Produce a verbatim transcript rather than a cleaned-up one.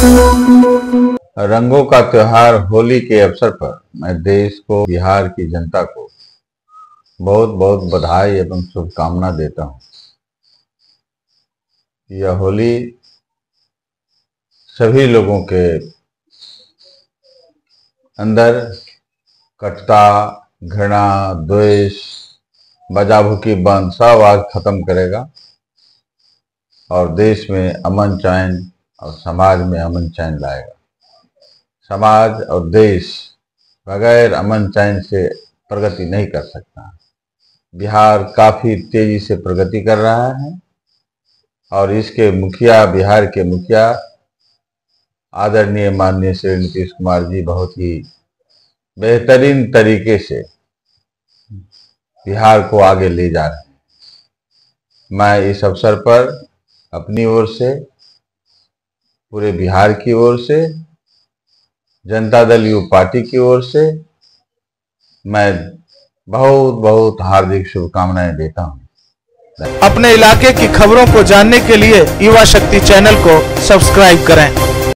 रंगों का त्योहार होली के अवसर पर मैं देश को, बिहार की जनता को बहुत बहुत बधाई एवं शुभकामना देता हूं। यह होली सभी लोगों के अंदर कटता, घृणा, द्वेष, बजाभुकी बंद सब आज खत्म करेगा और देश में अमन चैन और समाज में अमन चैन लाएगा। समाज और देश बगैर अमन चैन से प्रगति नहीं कर सकता। बिहार काफ़ी तेजी से प्रगति कर रहा है और इसके मुखिया, बिहार के मुखिया आदरणीय माननीय श्री नीतीश कुमार जी बहुत ही बेहतरीन तरीके से बिहार को आगे ले जा रहे हैं। मैं इस अवसर पर अपनी ओर से, पूरे बिहार की ओर से, जनता दल युवा पार्टी की ओर से मैं बहुत बहुत हार्दिक शुभकामनाएं देता हूं। अपने इलाके की खबरों को जानने के लिए युवा शक्ति चैनल को सब्सक्राइब करें।